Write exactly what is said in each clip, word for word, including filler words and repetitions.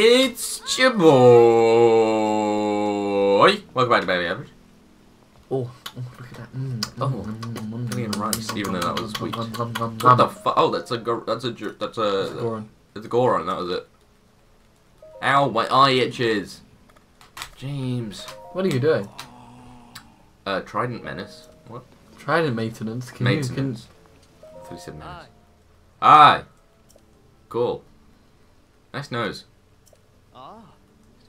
It's your boy. Welcome back to Baby Average. Oh, look at that. Mm, oh, mm, mm, rice, even though that was sweet. Mm, what the fuck? Oh, that's a go that's a that's a Goron. That's a Goron. That was it. Ow, my eye itches. James, what are you doing? Uh, Trident Menace. What? Trident maintenance. Can maintenance. You, can... I thought you said menace. Aye. Cool. Nice nose.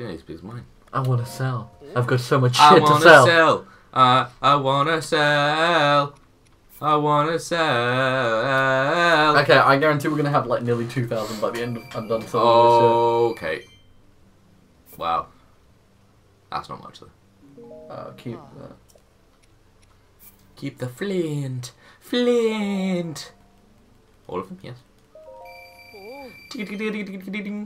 It's big as mine. I want to sell. I've got so much shit I wanna to sell. sell. Uh, I want to sell. I want to sell. Okay, I guarantee we're going to have like nearly two thousand by the end of I'm done selling oh, this year. Okay. Wow. That's not much though. Uh, keep the... Keep the flint. Flint. All of them, yes. Ding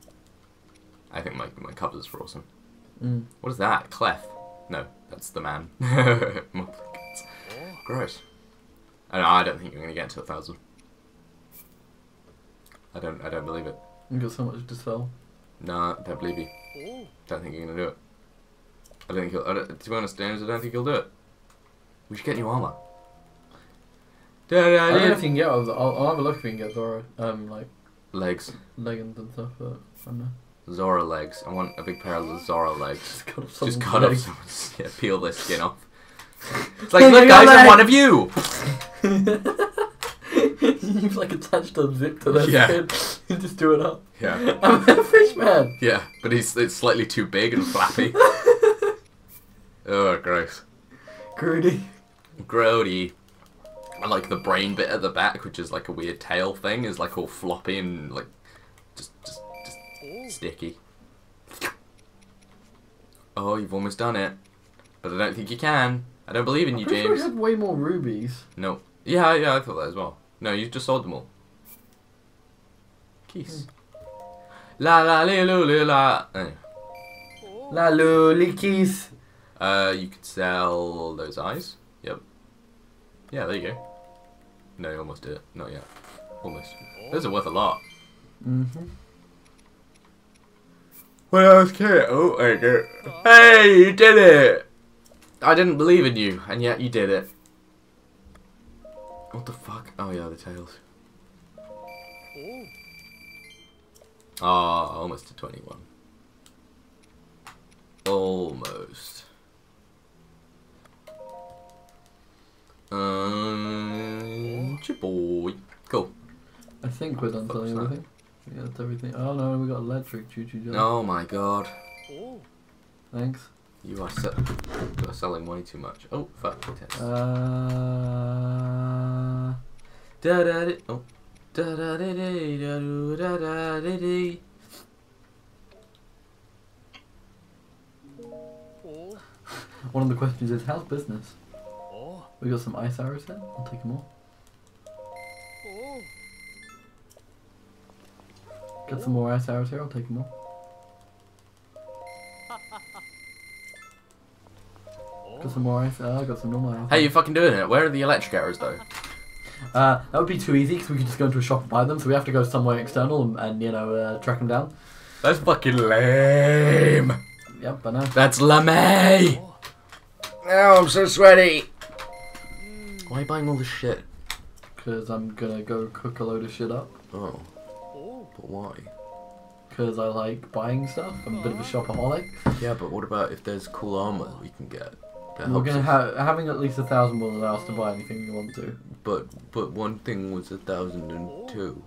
I think my, my covers are awesome. Mm. What is that? Clef? No, that's the man. Gross. I don't, I don't think you're going to get to a thousand. I don't. I don't believe it. You've got so much to sell. Nah, don't believe you. Don't think you're going to do it. I don't think he'll. I don't, to be honest, James, I don't think he'll do it. We should get new armor. I don't know if you can get. I'll, I'll have a look if we can get Zora. Um, like legs. Leggings and stuff. But I don't know. Zora legs. I want a big pair of Zora legs. Just cut off someone's Just cut leg. off someone's, yeah, peel their skin off. It's like, look guys, I'm one of you! You've like attached a zip to their yeah. skin and just do it up. Yeah. I'm a fish man! Yeah, but he's it's slightly too big and flappy. Oh, gross. Grody. Grody. I like the brain bit at the back, which is like a weird tail thing, is like all floppy and like just just sticky. Oh, you've almost done it. But I don't think you can. I don't believe in you, James. I sure had way more rubies. No. Yeah, yeah, I thought that as well. No, you just sold them all. Keys. Mm. La la li lu li la. Anyway. La lu li keys. Uh, you could sell those eyes. Yep. Yeah, there you go. No, you almost did it. Not yet. Almost. Those are worth a lot. Mm-hmm. When I was kid, oh, I did. Hey, you did it! I didn't believe in you, and yet you did it. What the fuck? Oh yeah, the tails. Oh, almost to twenty-one. Almost. Um, boy. Cool. I think we're done selling everything. Yeah, that's everything. Oh no, we got electric choo-choo jump. Oh my god. Thanks. You are, se you are selling way too much. Oh, fuck. Uh, da da da. Oh. Da da da da da da da da. One of the questions is, how's business? We got some ice arrows there. I'll take them all. Got some more ice arrows here, I'll take them all. Got some more ice arrows, uh, got some normal arrows. Hey, you're fucking doing it. Where are the electric arrows, though? Uh, that would be too easy, because we could just go into a shop and buy them, so we have to go somewhere external and, and you know, uh, track them down. That's fucking lame. Yep, I know. That's lame. Oh, I'm so sweaty. Why are you buying all this shit? Because I'm gonna go cook a load of shit up. Oh. But why? Because I like buying stuff. I'm a bit of a shopaholic. Yeah, but what about if there's cool armor that we can get? That We're gonna ha having at least a thousand will allow us to buy anything we want to. But but one thing was a thousand and two.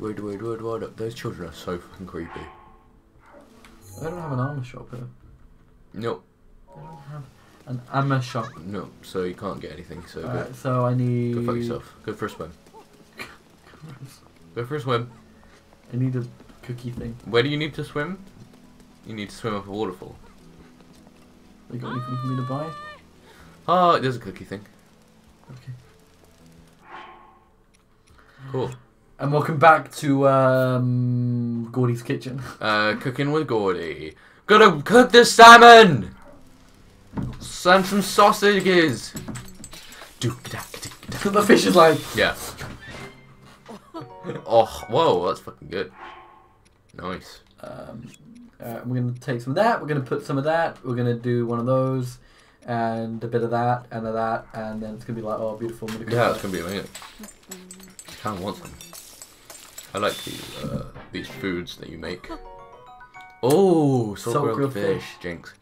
Wait, wait, wait, wait! Those children are so fucking creepy. I don't have an armor shop here. Nope. I don't have. An armor shop. No, so you can't get anything. So, right, so I need. Go fuck yourself. Go for a swim. Go for a swim. I need a cookie thing. Where do you need to swim? You need to swim up a waterfall. You got anything for me to buy? Oh, there's a cookie thing. Okay. Cool. And welcome back to um, Gordy's kitchen. Uh, cooking with Gordy. Gotta cook the salmon. Send some sausages. The fish is like. Yeah. Oh, whoa, that's fucking good. Nice. Um, uh, we're gonna take some of that. We're gonna put some of that. We're gonna do one of those. And a bit of that, and of that, and then it's gonna be like, oh, beautiful. Yeah, that. It's gonna be amazing. I kind of want some. I like these uh, these foods that you make. Oh, salt, salt grilled, grilled fish. fish. Jinx.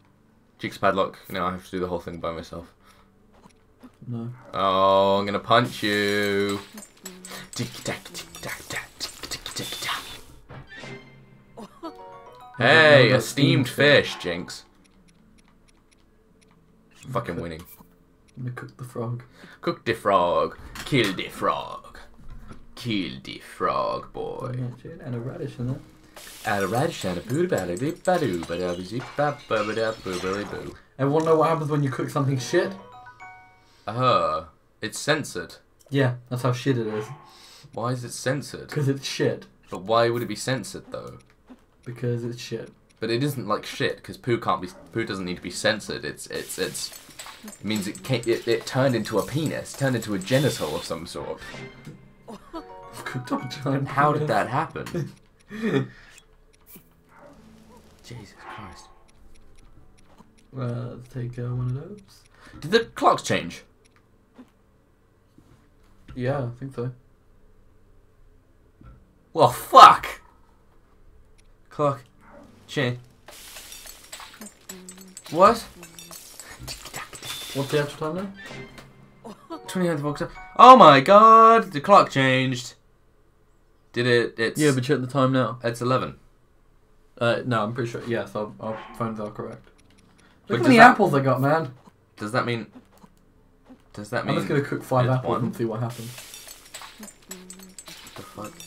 Jinx padlock. Now I have to do the whole thing by myself. No. Oh, I'm gonna punch you. Tick tack tick tack tack tick tick tack. Hey, a steamed fish, Jinx. Fucking winning. I'm gonna cook the frog. Cook the frog. Kill the frog. Kill the frog, boy. And a radish in there. And a radish and a boo bada boo bada bada boo bada boo bada boo. Everyone know what happens when you cook something shit? Uh, it's censored. Yeah, that's how shit it is. Why is it censored? Because it's shit. But why would it be censored though? Because it's shit. But it isn't like shit because poo can't be. Poo doesn't need to be censored. It's it's it's. It means it can't, it, it turned into a penis, turned into a genital of some sort. How did that happen? Jesus Christ. Well, let's take uh, one of those. Did the clocks change? Yeah, I think so. Well, fuck. Clock. Change. What? What's the actual time now? twenty-ninth of October. Oh my god! The clock changed. Did it? It's yeah, but check the time now. It's eleven. Uh, no, I'm pretty sure. Yes, I'll, I'll find that correct. Look how many that, apples I got, man. Does that mean? Does that mean? I'm just gonna cook five apples one? and see what happens. What the fuck?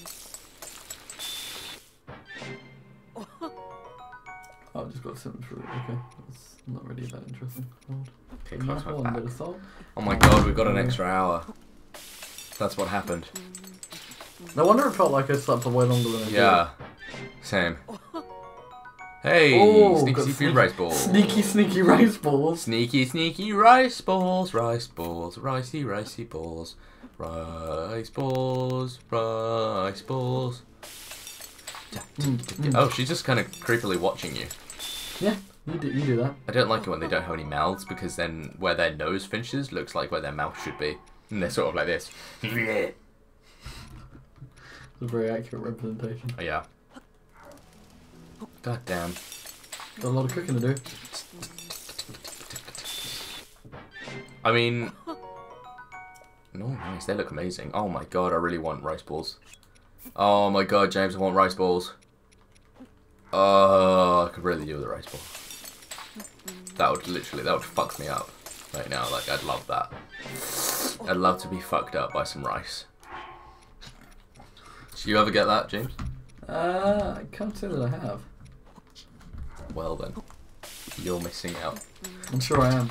Oh, I've just got something through. Okay, that's not really that interesting. Okay, close my back. Oh my god, we've got an extra hour. That's what happened. No wonder it felt like I slept for way longer than I did. Yeah, same. Hey, oh, sneaky, sneaky, sneaky rice balls. Sneaky, sneaky rice balls. Sneaky, sneaky rice balls. Rice balls. Ricey, ricey balls. Rice balls. Rice balls. Oh, she's just kind of creepily watching you. Yeah, you do, you do that. I don't like it when they don't have any mouths, because then where their nose finishes looks like where their mouth should be. And they're sort of like this. It's a very accurate representation. Oh, yeah. God damn. Got a lot of cooking to do. I mean... No, nice. They look amazing. Oh my god, I really want rice balls. Oh my god, James, I want rice balls. Oh, I could really do with a rice ball. That would literally, that would fuck me up right now. Like, I'd love that. I'd love to be fucked up by some rice. Do you ever get that, James? Uh, I can't say that I have. Well then, you're missing out. I'm sure I am.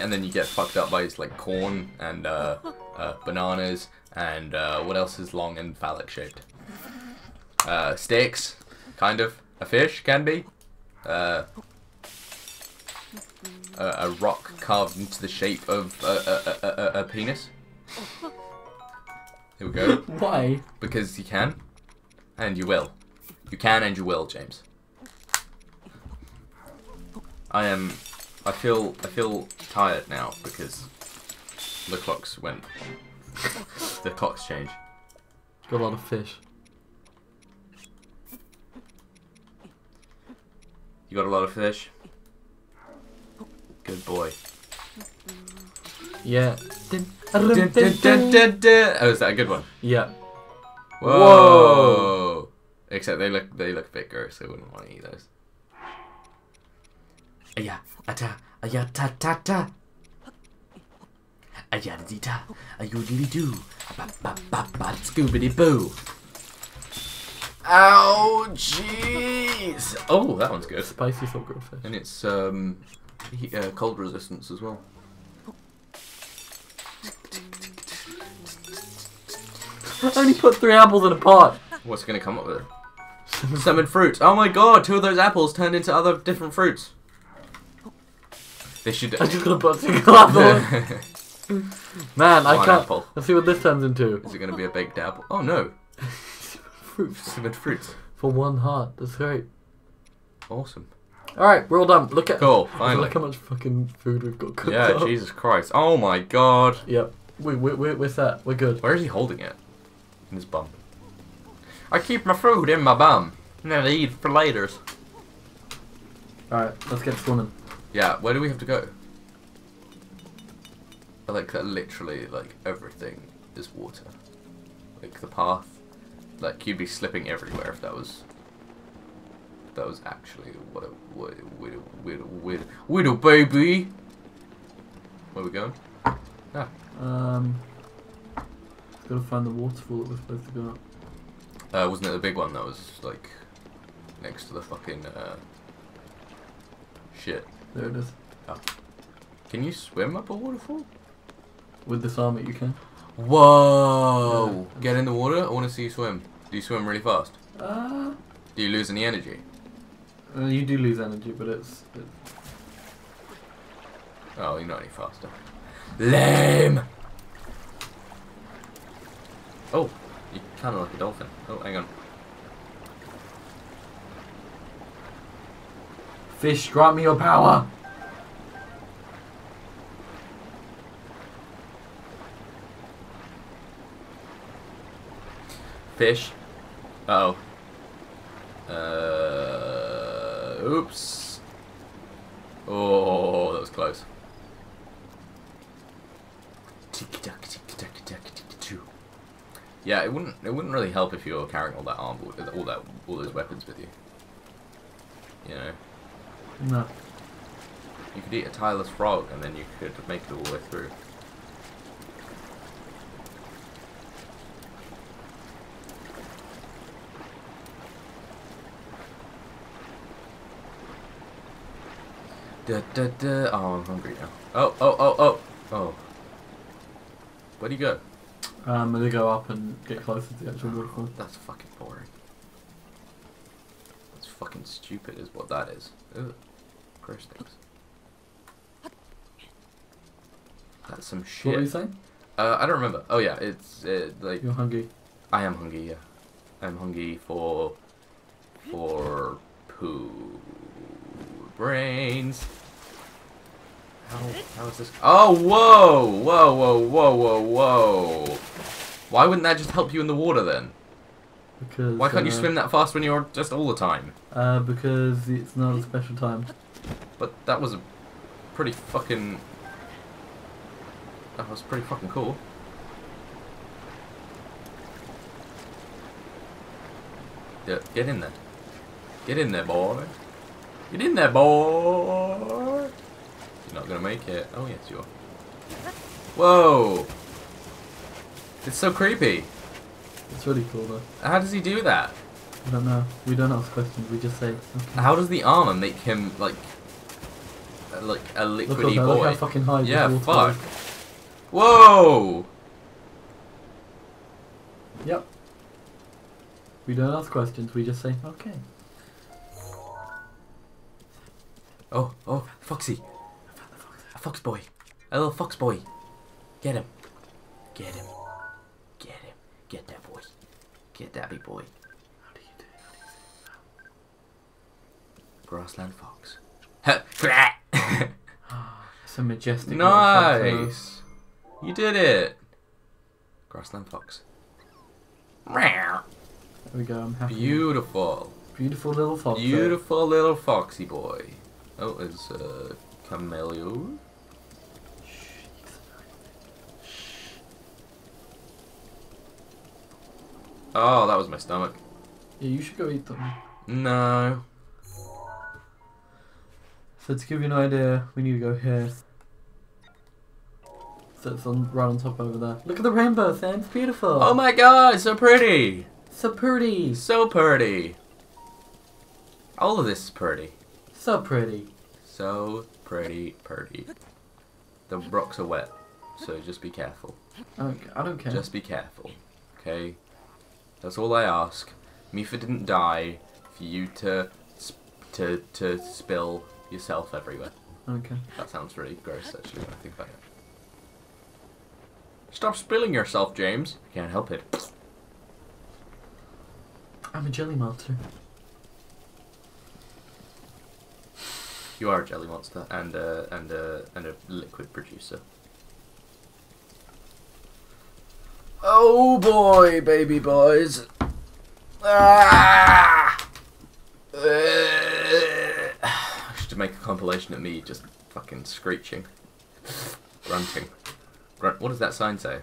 And then you get fucked up by like corn and uh, uh, bananas. And uh, what else is long and phallic-shaped? Uh, steaks, kind of. A fish can be. Uh, a, a rock carved into the shape of a, a, a, a, a penis. Here we go. Why? Because you can, and you will. You can and you will, James. I am. I feel. I feel tired now because the clocks went. The clocks change. Got a lot of fish. You got a lot of fish? Good boy. Yeah. Oh, is that a good one? Yeah. Whoa. Whoa. Except they look they look a bit gross, so I wouldn't want to eat those. Aya, ata, aya ta ta ta. a yada dee da, a yoodly doo, a bap bap bap bap scoobity boo. Ow, jeez! Oh, that one's good. Spicy salt grillfish. And it's um, heat, uh, cold resistance as well. I only put three apples in a pot. What's gonna come up with it? Seven fruits. Oh my god, two of those apples turned into other different fruits. They should. I'm just gonna put a single apple. Man, I can't. Apple. Let's see what this turns into. Is it gonna be a baked apple? Oh no. Fruits. Seven fruits. For one heart. That's great. Awesome. Alright, we're all done. Look at. Cool, finally. Look how much fucking food we've got cooked up. Yeah, Jesus Christ. Oh my god. Yep. We, we, we, we're set. We're good. Where is he holding it? In his bum. I keep my food in my bum. And then I eat for laters. Alright, let's get swimming. Yeah, where do we have to go? I like that literally, like, everything is water. Like, the path. Like, you'd be slipping everywhere if that was... If that was actually... What a... What a... What a... What a... What a... What a baby! Where are we going? Ah. Um... Gotta find the waterfall that we're supposed to go up. Uh, wasn't it the big one that was, like, next to the fucking, uh... shit. There it is. Oh. Can you swim up a waterfall? With this armor you can. Whoa! Yeah. Get in the water, I want to see you swim. Do you swim really fast? Uh... Do you lose any energy? Uh, you do lose energy, but it's... it's... Oh, you're not any faster. Lame! Oh, you're kind of like a dolphin. Oh, hang on. Fish, grant me your power! Fish. Uh oh. Uh, oops. Oh, that was close. Tick tock, tick tock, tick tock, tick too. Yeah, it wouldn't it wouldn't really help if you were carrying all that armor, all that all those weapons with you. You know. No. You could eat a tireless frog and then you could make it all the way through. Da, da, da. Oh, I'm hungry now. Oh, oh, oh, oh, oh. Where do you go? Um, they go up and get closer to the actual waterfall. That's fucking boring. That's fucking stupid is what that is. Ugh. Gross things. That's some shit. What were you saying? Uh, I don't remember. Oh yeah, it's, uh, like... You're hungry. I am hungry, yeah. I'm hungry for... for... poo... brains. How, how is this? Oh, whoa! Whoa, whoa, whoa, whoa, whoa. Why wouldn't that just help you in the water then? Because. Why can't uh, you swim that fast when you're just all the time? Uh, because it's not a special time. But that was a pretty fucking. That was pretty fucking cool. Yeah, get in there. Get in there, boy. Get in there, boy! You're not gonna make it. Oh, yes, you are. Whoa! It's so creepy. It's really cool, though. How does he do that? I don't know. We don't ask questions. We just say. Okay. How does the armor make him like, uh, like a liquidy look up, boy? Look how fucking high. Yeah, fuck. Whoa! Yep. We don't ask questions. We just say okay. Oh, oh, Foxy. I found the fox. A fox boy. A little fox boy. Get him. Get him. Get him. Get that boy. Get that big boy. How do you do it? Grassland fox. It's a majestic. Nice. You did it. Grassland fox. There we go. I'm happy. Beautiful. Beautiful little fox. Beautiful little foxy boy. Oh, it's a uh, chameleon. Oh, that was my stomach. Yeah, you should go eat them. No. So to give you an idea, we need to go here. that's on, right on top over there. Look at the rainbow, Sam. It's beautiful. Oh my god, it's so pretty. So pretty. So pretty. All of this is pretty. So pretty. So pretty, pretty. The rocks are wet, so just be careful. Okay, I don't care. Just be careful, okay? That's all I ask. Mifa didn't die for you to to to spill yourself everywhere. Okay. That sounds really gross, actually, when I think about it. Stop spilling yourself, James. I can't help it. I'm a jelly monster. You are a jelly monster and a and a and a liquid producer. Oh boy, baby boys! Ah! I should make a compilation of me just fucking screeching, grunting. Grunt. What does that sign say?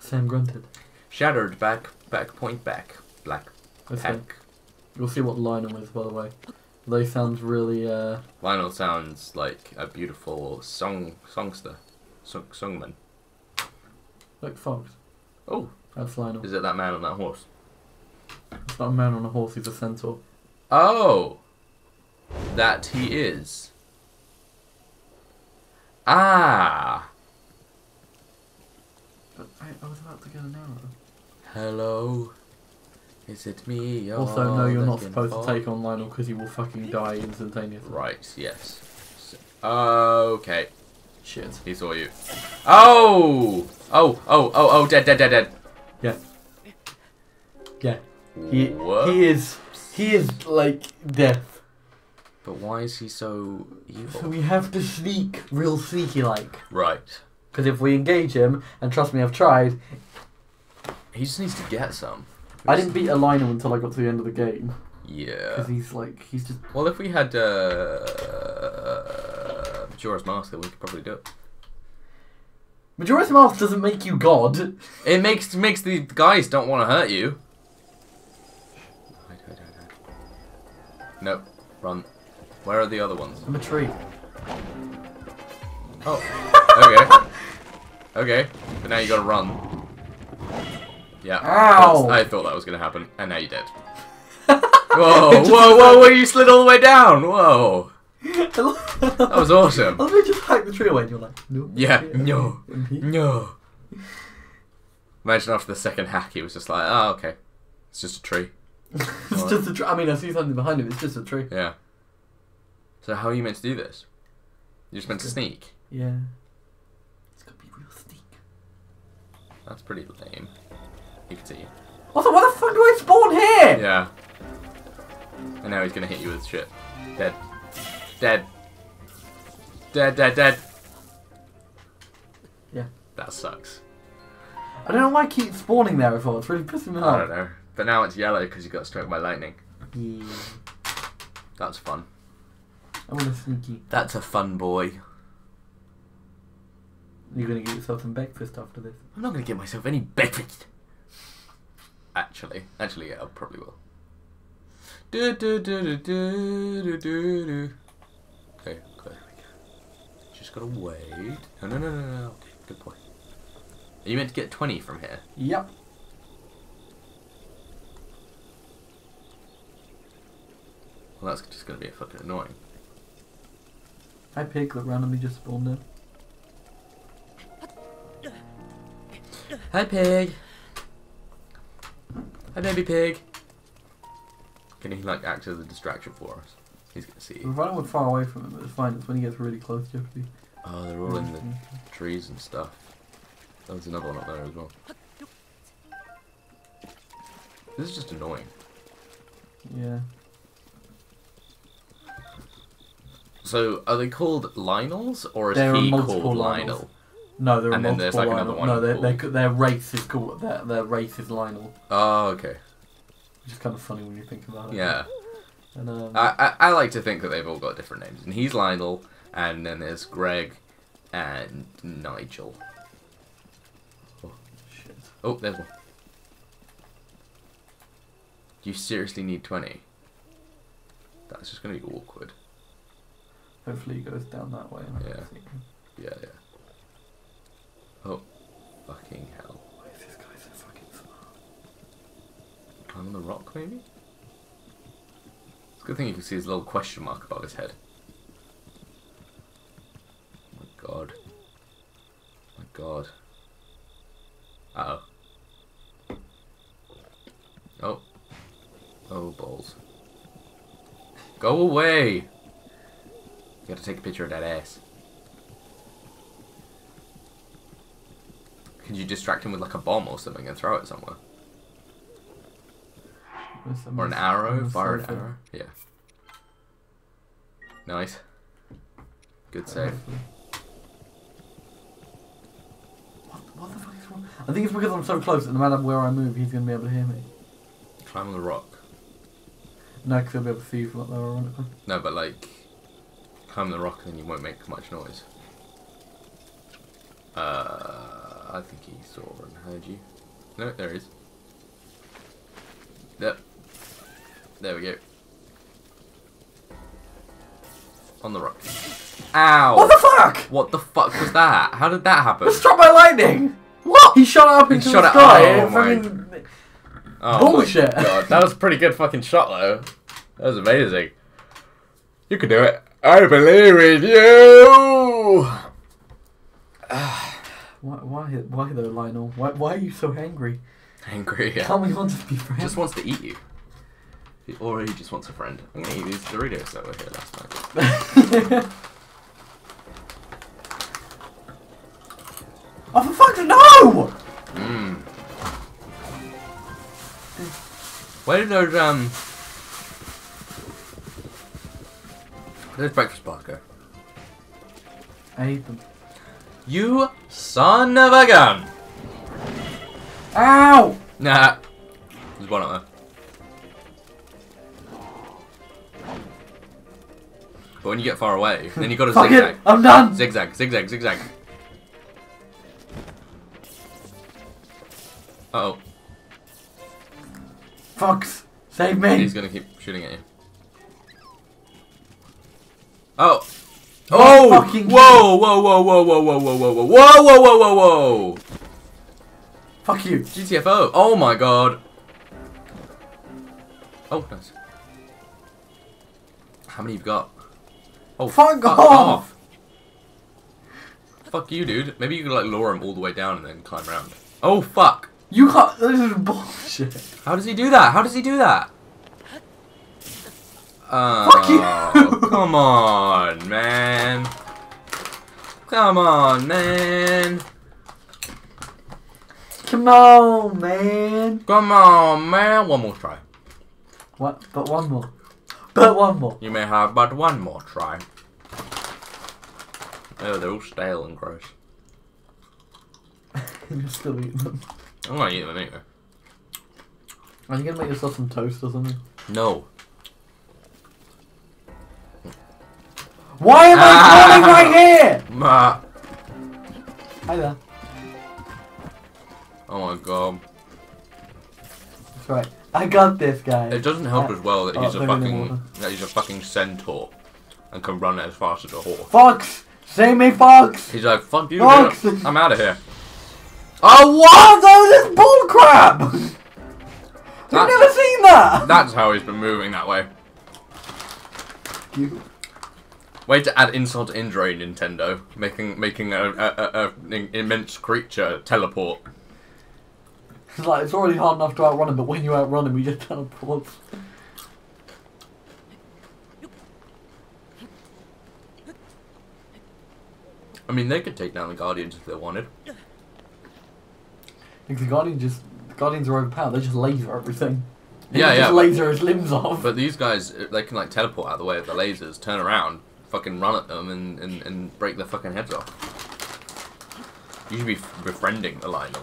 Sam grunted. Shattered back, back point back, black pack. You'll see what Lionel is, by the way. They sound really, uh... Lionel sounds like a beautiful song... songster. Song, songman. Like Fox. Oh! That's Lionel. Is it that man on that horse? It's not a man on a horse, he's a centaur. Oh! That he is. Ah! But I, I was about to get an arrow. Hello? Is it me? Also, no, you're not supposed to take on Lionel because he will fucking die instantaneously. Right, yes. So, okay. Shit. He saw you. Oh! Oh, oh, oh, oh, dead, dead, dead, dead. Yeah. Yeah. He, he is, he is like death. But why is he so evil? So we have to sneak real sneaky-like. Right. Because if we engage him, and trust me, I've tried. He just needs to get some. I didn't beat a Lionel until I got to the end of the game. Yeah. Because he's like, he's just... Well, if we had, uh... Majora's Mask, then we could probably do it. Majora's Mask doesn't make you God. It makes makes the guys don't want to hurt you. Hide, hide, hide, hide. Nope. Run. Where are the other ones? I'm a tree. Oh. Okay. Okay. But now you gotta run. Yeah, ow. I thought that was going to happen, and now you're dead. Whoa, whoa, whoa, whoa, you slid all the way down, whoa. That was awesome. I was going to just hack the tree away, and you're like, no. Yeah, no, no. Imagine after the second hack, he was just like, oh, okay, it's just a tree. It's right. Just a tree. I mean, I see something behind him, it's just a tree. Yeah. So how are you meant to do this? You're just meant to sneak? Yeah. It's going to be real sneak. That's pretty lame. You can see you. Also, why the fuck do I spawn here? Yeah. And now he's gonna hit you with shit. Dead. Dead. Dead, dead, dead. Yeah. That sucks. I don't know why I keep spawning there before. It's really pissing me off. I don't know. But now it's yellow because you got struck by lightning. Yeah. That's fun. I want a sneaky. That's a fun boy. You're gonna get yourself some breakfast after this. I'm not gonna get myself any breakfast. Actually, actually, yeah, I probably will. Do do do do do do do do. Okay, okay. Just gotta wait. No, no, no, no, no. Good point. Are you meant to get twenty from here? Yep. Well, that's just gonna be a fucking annoying. Hi, pig that randomly just spawned in. Hi, pig. Hi, baby pig. Can he like act as a distraction for us? He's gonna see. We're running far away from him, but it's fine. It's when he gets really close to you. Oh, they're all in the trees and stuff. There was another one up there as well. This is just annoying. Yeah. So, are they called Lionels or is there he called Lionel? No, there are and multiple then there's like Lionel. Another one. No, they're, they're, their race is called their their race is Lionel. Oh, okay. Which is kind of funny when you think about it. Yeah. And, um, I, I I like to think that they've all got different names. And he's Lionel, and then there's Greg, and Nigel. Oh shit! Oh, there's one. You seriously need twenty? That's just gonna be awkward. Hopefully it goes down that way. Yeah. Yeah, yeah. Oh, fucking hell. Why is this guy so fucking smart? Climb on the rock, maybe? It's a good thing you can see his little question mark above his head. Oh my god. Oh my god. Uh oh. Oh. Oh, balls. Go away! You gotta take a picture of that ass. Could you distract him with like a bomb or something and throw it somewhere? Or an arrow? Fire an arrow? Yeah. Nice. Good save. What, what the fuck is wrong? I think it's because I'm so close that no matter where I move, he's gonna be able to hear me. Climb on the rock. No, because I'll be able to see you from up there, ironically. No, but like, climb the rock and then you won't make much noise. Uh, I think he saw and heard you. No, there he is. Yep. There we go. On the rock. Ow! What the fuck? What the fuck was that? How did that happen? Was struck by lightning! What? He shot up into he shot the sky. Oh my god. Oh, bullshit! God. That was a pretty good fucking shot, though. That was amazing. You can do it. I believe in you! why, why, why though, Lionel? Why, why are you so angry? Angry, yeah. Can't we want to be friends? Just wants to eat you. He already just wants a friend. I'm gonna eat these Doritos that were here last night. Oh, for fuck's sake, no! Mmm. Where did those, um... Those breakfast bars go? I ate them. You son of a gun! Ow! Nah. There's one up there. But when you get far away, then you gotta zigzag. It. I'm done! Zigzag, zigzag, zigzag. Uh-oh. Fox, save me! He's gonna keep shooting at you. Oh! Oh! Whoa! Whoa! Whoa! Whoa! Whoa! Whoa! Whoa! Whoa! Whoa! Whoa! Whoa! Whoa! Whoa! Whoa! Fuck you! G T F O! Oh my god! Oh nice. How many you've got? Oh! Fuck off! Fuck you, dude! Maybe you could like lure him all the way down and then climb around. Oh fuck! You can't. This is bullshit. How does he do that? How does he do that? Uh, Fuck you! Come on, man. Come on, man. Come on, man. Come on, man. One more try. What? But one more. But one more. You may have but one more try. Oh, they're all stale and gross. You're still eating them. I'm not eating them either. Are you gonna make yourself some toast or something? No. Why am I falling right here? Hi there. Oh my god. That's right. I got this guy. It doesn't help I, as well that oh, he's a fucking that he's a fucking centaur and can run as fast as a horse. Fox! Save me, Fox! He's like, fuck you, Fox. Dude. I'm out of here. Oh, what? That was this bullcrap! We've never seen that! That's how he's been moving that way. You. Way to add insult to injury, Nintendo. Making making a, a, a, a immense creature teleport. It's like, it's already hard enough to outrun him, but when you outrun him, you just teleport. I mean, they could take down the Guardians if they wanted. Because the Guardian just, the Guardians are overpowered. They just laser everything. They yeah, just yeah. Just laser his limbs off. But these guys, they can like teleport out of the way of the lasers, turn around, fucking run at them, and and, and break their fucking heads off. You should be befriending the Lionel.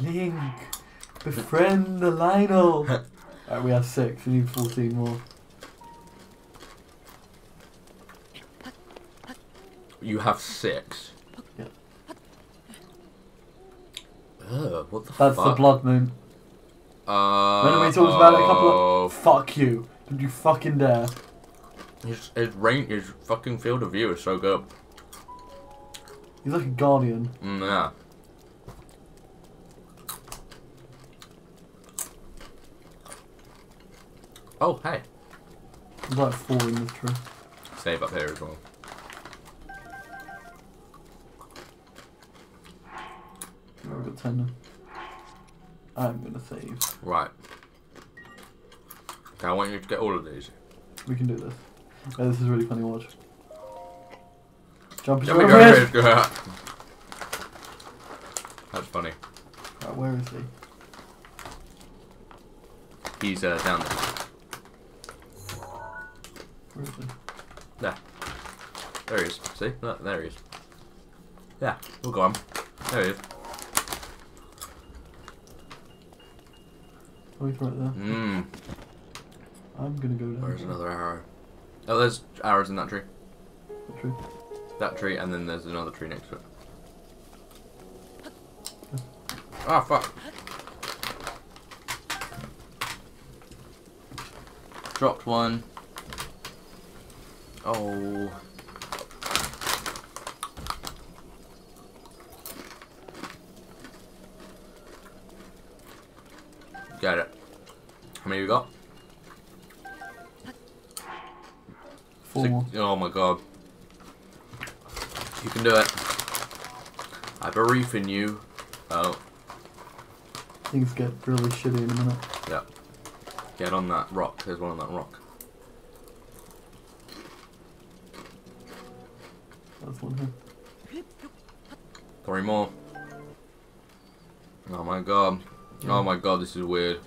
Link, befriend the Lionel. Alright, we have six. We need fourteen more. You have six. Ugh, what the That's fuck? the blood moon. Uh, Remember we talked about it a couple of... Fuck you. Did you fucking dare. His, his range, his fucking field of view is so good. He's like a guardian. Mm, yeah. Oh, hey. There's like four in this tree. Save up here as well. I've got ten now. I'm gonna save. Right. Okay, I want you to get all of these. We can do this. Yeah, this is really funny to watch. Jump into the red. That's funny. Right, where is he? He's uh, down there. Where is he? There. There he is. See? Look, there he is. Yeah, we'll go on. There he is. Oh, he's right there. Mm. I'm gonna go down. There's another arrow. Oh, there's arrows in that tree. That tree? That tree, and then there's another tree next to it. Ah, okay. Oh, fuck. Dropped one. Oh. Got it. How many you got? Four. Six. Oh my god. You can do it. I believe in you. Oh. Things get really shitty in a minute. Yeah. Get on that rock. There's one on that rock. That's one here. Three more. Oh my god. Yeah. Oh my god, this is weird.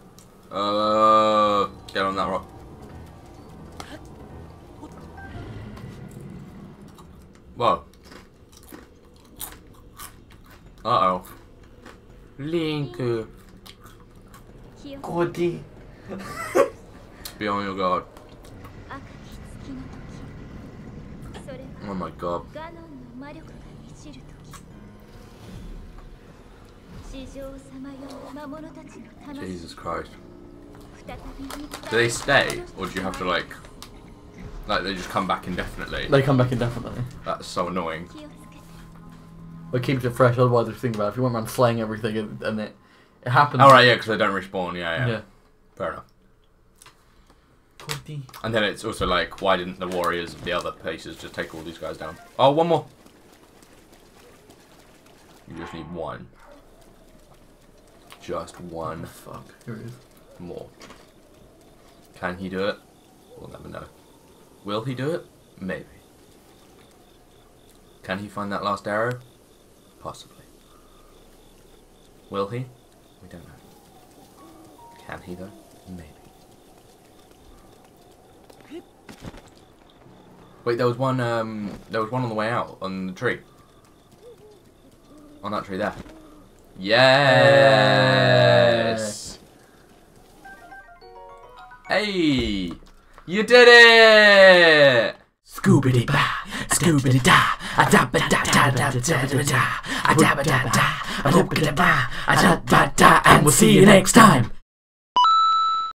Uh, get on that rock. Whoa. Uh oh. Link. Cody. Be on your guard. Oh my god. Jesus Christ. Do they stay, or do you have to like, like they just come back indefinitely? They come back indefinitely. That's so annoying. But keeps it fresh, otherwise they're thinking about it. If you went around slaying everything and, and it, it happens. Alright, yeah, because they don't respawn, yeah, yeah, yeah. Fair enough. forty. And then it's also like, why didn't the warriors of the other places just take all these guys down? Oh, one more. You just need one. Just one. Fuck. Here it is. More. Can he do it? We'll never know. Will he do it? Maybe. Can he find that last arrow? Possibly. Will he? We don't know. Can he though? Maybe. Wait, there was one. Um, there was one on the way out on the tree. On that tree there. Yes. Hey, you did it! Scoobity ba, scoobity da, a da ba da da da da da da, a da ba da da, a da ba da ba, a da ba da, and we'll see you next time.